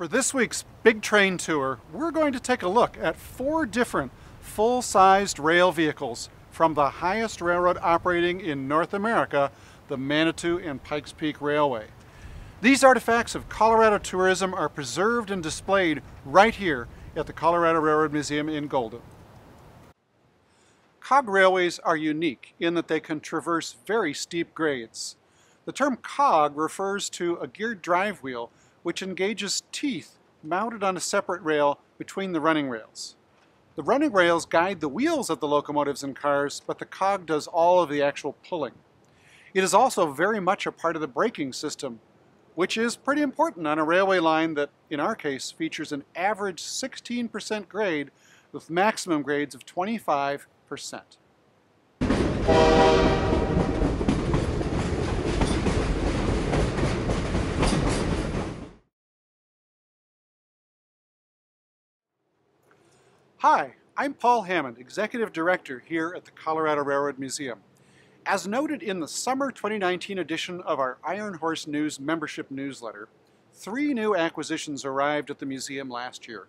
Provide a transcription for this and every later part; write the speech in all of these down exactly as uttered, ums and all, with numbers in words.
For this week's Big Train Tour, we're going to take a look at four different full-sized rail vehicles from the highest railroad operating in North America, the Manitou and Pikes Peak Railway. These artifacts of Colorado tourism are preserved and displayed right here at the Colorado Railroad Museum in Golden. Cog railways are unique in that they can traverse very steep grades. The term cog refers to a geared drive wheel which engages teeth mounted on a separate rail between the running rails. The running rails guide the wheels of the locomotives and cars, but the cog does all of the actual pulling. It is also very much a part of the braking system, which is pretty important on a railway line that, in our case, features an average sixteen percent grade with maximum grades of twenty-five percent. Hi, I'm Paul Hammond, Executive Director here at the Colorado Railroad Museum. As noted in the summer twenty nineteen edition of our Iron Horse News membership newsletter, three new acquisitions arrived at the museum last year.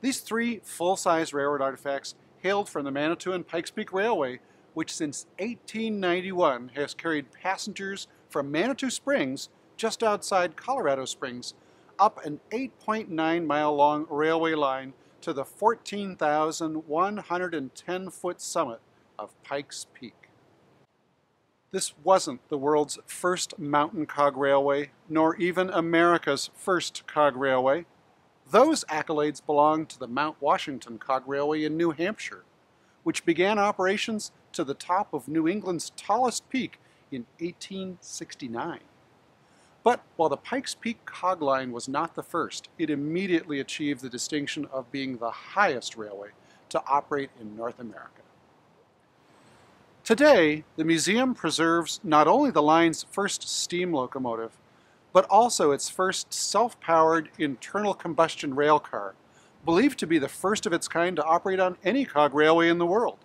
These three full-size railroad artifacts hailed from the Manitou and Pikes Peak Railway, which since eighteen ninety-one has carried passengers from Manitou Springs, just outside Colorado Springs, up an eight point nine mile long railway line to the fourteen thousand one hundred ten foot summit of Pikes Peak. This wasn't the world's first mountain cog railway, nor even America's first cog railway. Those accolades belong to the Mount Washington Cog Railway in New Hampshire, which began operations to the top of New England's tallest peak in eighteen sixty-nine. But while the Pikes Peak cog line was not the first, it immediately achieved the distinction of being the highest railway to operate in North America. Today, the museum preserves not only the line's first steam locomotive, but also its first self-powered internal combustion rail car, believed to be the first of its kind to operate on any cog railway in the world.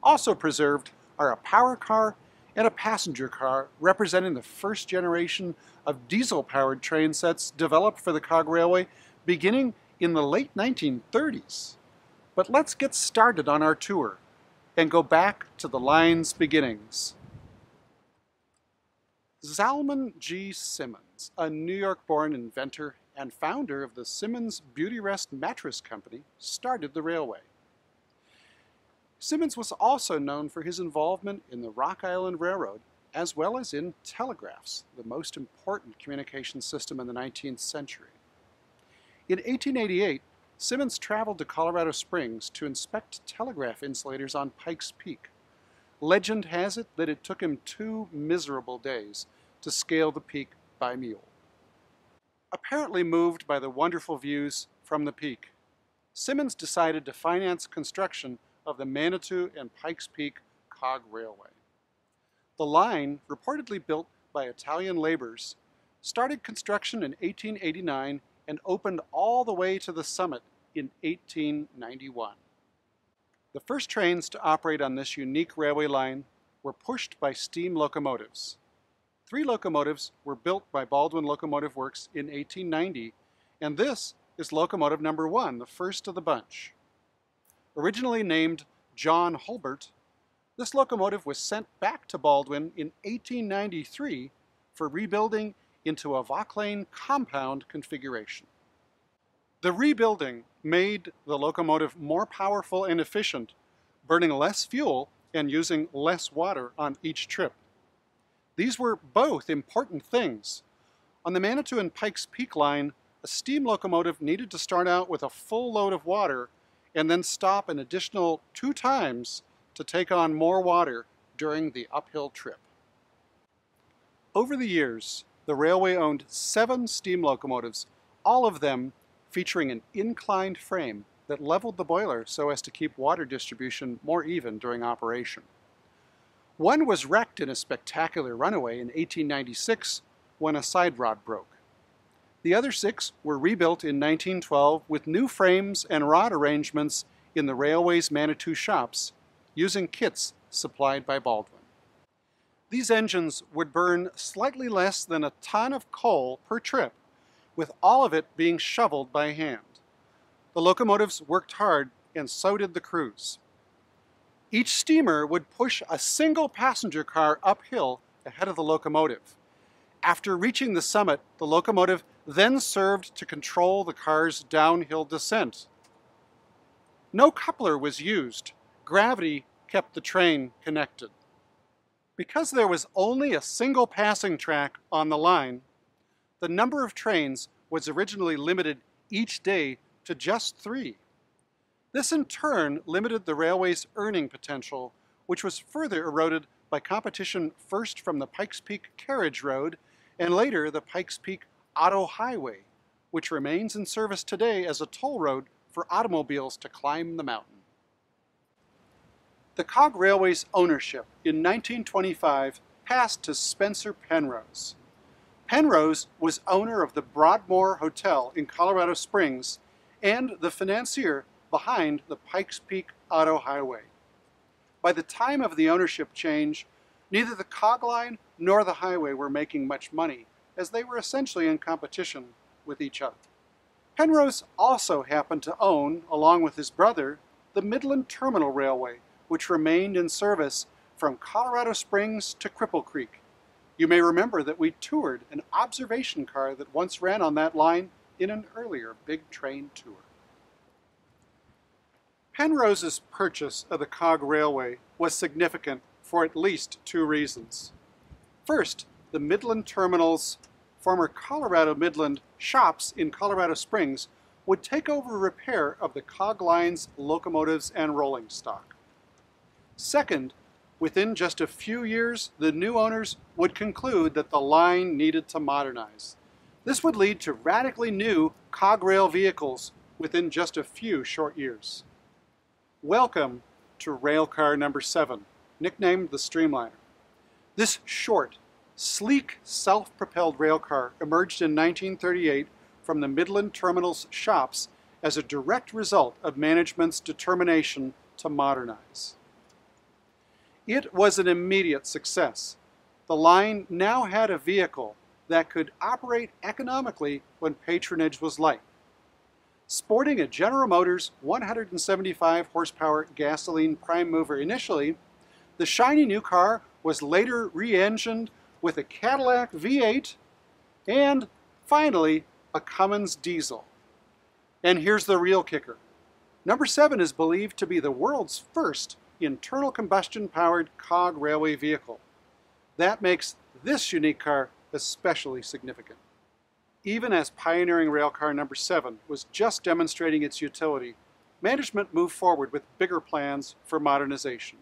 Also preserved are a power car and a passenger car representing the first generation of diesel-powered train sets developed for the cog railway beginning in the late nineteen thirties. But let's get started on our tour and go back to the line's beginnings. Zalman G. Simmons, a New York-born inventor and founder of the Simmons Beautyrest Mattress Company, started the railway. Simmons was also known for his involvement in the Rock Island Railroad, as well as in telegraphs, the most important communication system in the nineteenth century. In eighteen eighty-eight, Simmons traveled to Colorado Springs to inspect telegraph insulators on Pikes Peak. Legend has it that it took him two miserable days to scale the peak by mule. Apparently moved by the wonderful views from the peak, Simmons decided to finance construction of the Manitou and Pikes Peak Cog Railway. The line, reportedly built by Italian laborers, started construction in eighteen eighty-nine and opened all the way to the summit in eighteen ninety-one. The first trains to operate on this unique railway line were pushed by steam locomotives. Three locomotives were built by Baldwin Locomotive Works in eighteen ninety, and this is locomotive number one, the first of the bunch. Originally named John Hulbert, this locomotive was sent back to Baldwin in eighteen ninety-three for rebuilding into a Vauclain compound configuration. The rebuilding made the locomotive more powerful and efficient, burning less fuel and using less water on each trip. These were both important things. On the Manitou and Pikes Peak line, a steam locomotive needed to start out with a full load of water and then stop an additional two times to take on more water during the uphill trip. Over the years, the railway owned seven steam locomotives, all of them featuring an inclined frame that leveled the boiler so as to keep water distribution more even during operation. One was wrecked in a spectacular runaway in eighteen ninety-six when a side rod broke. The other six were rebuilt in nineteen twelve with new frames and rod arrangements in the railway's Manitou shops using kits supplied by Baldwin. These engines would burn slightly less than a ton of coal per trip, with all of it being shoveled by hand. The locomotives worked hard, and so did the crews. Each steamer would push a single passenger car uphill ahead of the locomotive. After reaching the summit, the locomotive then served to control the car's downhill descent. No coupler was used. Gravity kept the train connected. Because there was only a single passing track on the line, the number of trains was originally limited each day to just three. This in turn limited the railway's earning potential, which was further eroded by competition first from the Pikes Peak Carriage Road and later the Pikes Peak Auto Highway, which remains in service today as a toll road for automobiles to climb the mountain. The Cog Railway's ownership in nineteen twenty-five passed to Spencer Penrose. Penrose was owner of the Broadmoor Hotel in Colorado Springs and the financier behind the Pikes Peak Auto Highway. By the time of the ownership change, neither the Cog Line nor the highway were making much money, as they were essentially in competition with each other. Penrose also happened to own, along with his brother, the Midland Terminal Railway, which remained in service from Colorado Springs to Cripple Creek. You may remember that we toured an observation car that once ran on that line in an earlier big train tour. Penrose's purchase of the Cog Railway was significant for at least two reasons. First, the Midland Terminal's former Colorado Midland shops in Colorado Springs would take over repair of the Cog Line's locomotives and rolling stock. Second, within just a few years, the new owners would conclude that the line needed to modernize. This would lead to radically new Cog Rail vehicles within just a few short years. Welcome to Railcar Number seven, nicknamed the Streamliner. This short, sleek, self-propelled railcar emerged in nineteen thirty-eight from the Midland Terminal's shops as a direct result of management's determination to modernize. It was an immediate success. The line now had a vehicle that could operate economically when patronage was light. Sporting a General Motors one hundred seventy-five horsepower gasoline prime mover initially, the shiny new car was later re-engined with a Cadillac V eight and, finally, a Cummins diesel. And here's the real kicker. Number seven is believed to be the world's first internal combustion-powered Cog Railway vehicle. That makes this unique car especially significant. Even as pioneering Railcar Number seven was just demonstrating its utility, management moved forward with bigger plans for modernization.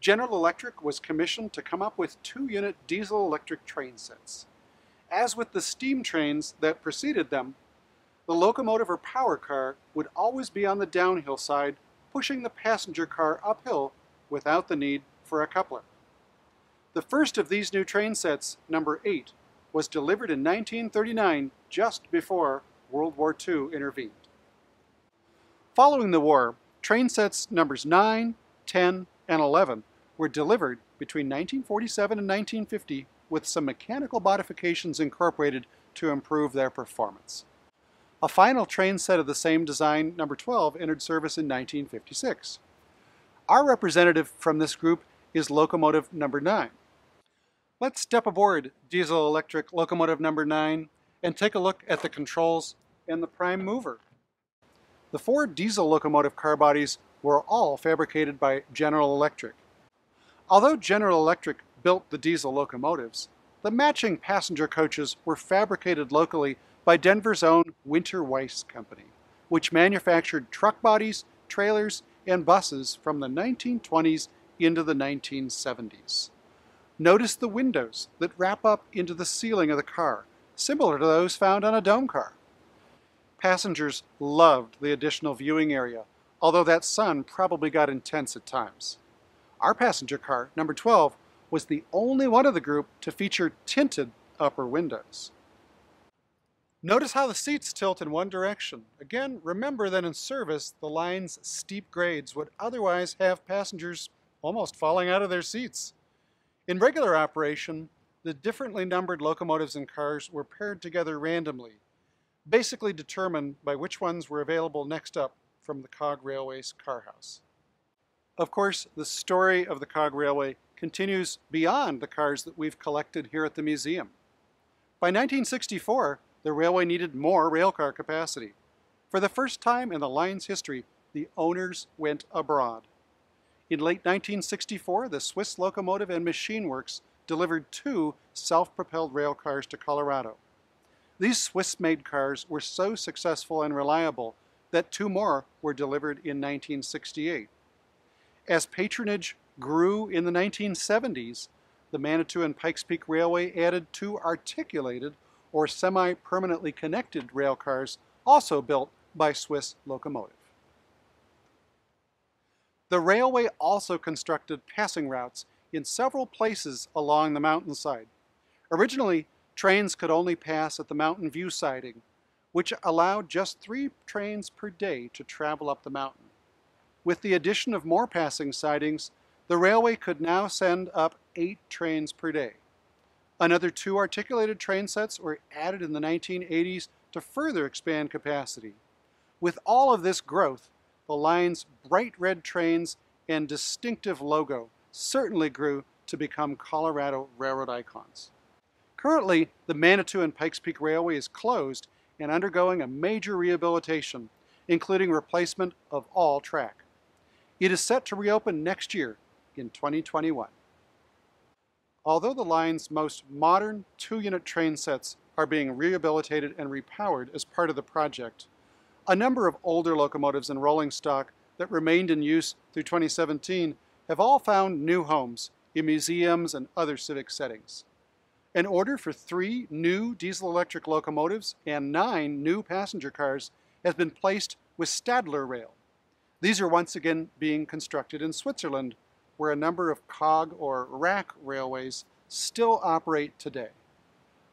General Electric was commissioned to come up with two-unit diesel-electric train sets. As with the steam trains that preceded them, the locomotive or power car would always be on the downhill side, pushing the passenger car uphill without the need for a coupler. The first of these new train sets, number eight, was delivered in nineteen thirty-nine, just before World War Two intervened. Following the war, train sets numbers nine, ten, and eleven were delivered between nineteen forty-seven and nineteen fifty with some mechanical modifications incorporated to improve their performance. A final train set of the same design, number twelve, entered service in nineteen fifty-six. Our representative from this group is locomotive number nine. Let's step aboard diesel-electric locomotive number nine and take a look at the controls and the prime mover. The four diesel locomotive car bodies were all fabricated by General Electric. Although General Electric built the diesel locomotives, the matching passenger coaches were fabricated locally by Denver's own Winter Weiss Company, which manufactured truck bodies, trailers, and buses from the nineteen twenties into the nineteen seventies. Notice the windows that wrap up into the ceiling of the car, similar to those found on a dome car. Passengers loved the additional viewing area, although that sun probably got intense at times. Our passenger car, number twelve, was the only one of the group to feature tinted upper windows. Notice how the seats tilt in one direction. Again, remember that in service, the line's steep grades would otherwise have passengers almost falling out of their seats. In regular operation, the differently numbered locomotives and cars were paired together randomly, basically determined by which ones were available next up from the Cog Railway's car house. Of course, the story of the Cog Railway continues beyond the cars that we've collected here at the museum. By nineteen sixty-four, the railway needed more railcar capacity. For the first time in the line's history, the owners went abroad. In late nineteen sixty-four, the Swiss Locomotive and Machine Works delivered two self-propelled rail cars to Colorado. These Swiss-made cars were so successful and reliable that two more were delivered in nineteen sixty-eight. As patronage grew in the nineteen seventies, the Manitou and Pikes Peak Railway added two articulated or semi-permanently connected rail cars, also built by Swiss Locomotive. The railway also constructed passing routes in several places along the mountainside. Originally, trains could only pass at the Mountain View siding, which allowed just three trains per day to travel up the mountain. With the addition of more passing sidings, the railway could now send up eight trains per day. Another two articulated train sets were added in the nineteen eighties to further expand capacity. With all of this growth, the line's bright red trains and distinctive logo certainly grew to become Colorado Railroad icons. Currently, the Manitou and Pikes Peak Railway is closed and undergoing a major rehabilitation, including replacement of all track. It is set to reopen next year in twenty twenty-one. Although the line's most modern two-unit train sets are being rehabilitated and repowered as part of the project, a number of older locomotives and rolling stock that remained in use through twenty seventeen have all found new homes in museums and other civic settings. An order for three new diesel-electric locomotives and nine new passenger cars has been placed with Stadler Rail. These are once again being constructed in Switzerland, where a number of cog or rack railways still operate today.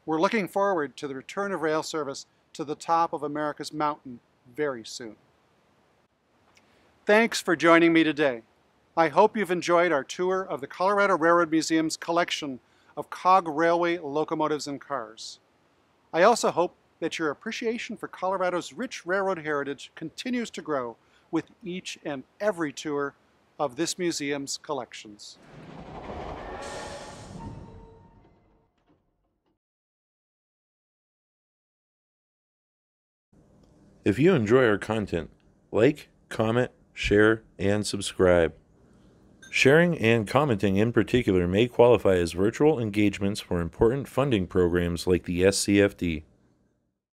We're looking forward to the return of rail service to the top of America's mountain very soon. Thanks for joining me today. I hope you've enjoyed our tour of the Colorado Railroad Museum's collection of Cog Railway locomotives and cars. I also hope that your appreciation for Colorado's rich railroad heritage continues to grow with each and every tour of this museum's collections. If you enjoy our content, like, comment, share, and subscribe. Sharing and commenting in particular may qualify as virtual engagements for important funding programs like the S C F D.